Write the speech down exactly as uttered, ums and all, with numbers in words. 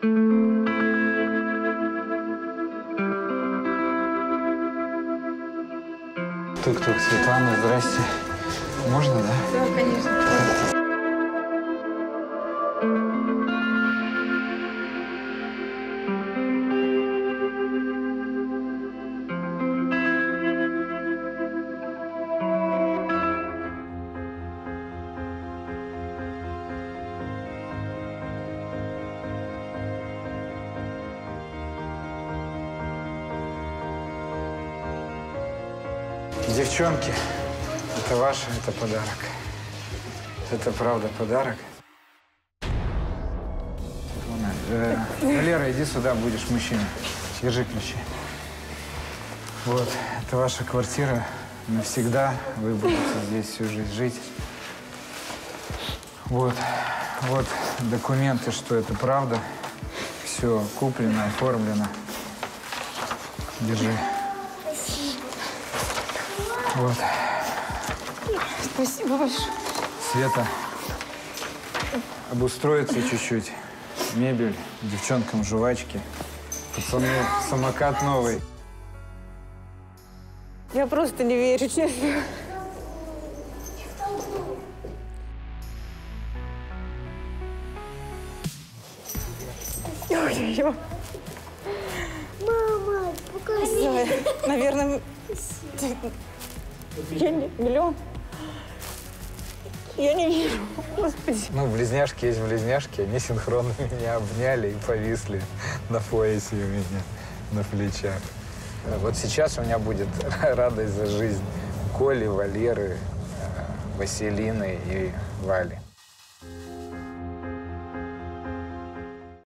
Тук-тук, Светлана, здрасте. Можно, да? Да, конечно. Девчонки, это ваше, это подарок. Это правда подарок. Светлана, э, Валера, иди сюда, будешь мужчина. Держи ключи. Вот, это ваша квартира навсегда. Вы будете здесь всю жизнь жить. Вот, вот документы, что это правда. Все куплено, оформлено. Держи. Вот. Спасибо большое. Света, обустроиться чуть-чуть. Мебель, девчонкам жвачки. Пацаны, самокат новый. Я просто не верю, честно. Ой-ой-ой. Мама, покажи. Наверное... Я не... Миллион? Я не вижу. Господи. Ну, близняшки есть близняшки. Они синхронно меня обняли и повисли на поясе у меня, на плечах. Вот сейчас у меня будет радость за жизнь Коли, Валеры, Василины и Вали.